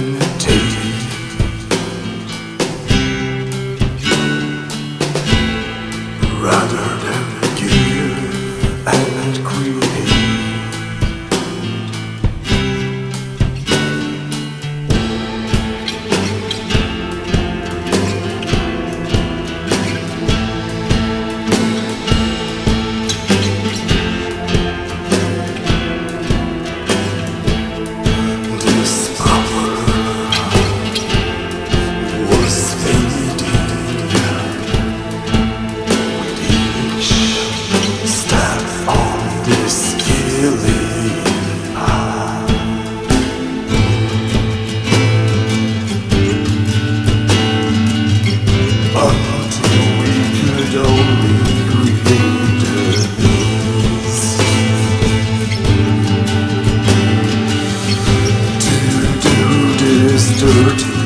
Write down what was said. humanity. Rather than give and greedy, dirty.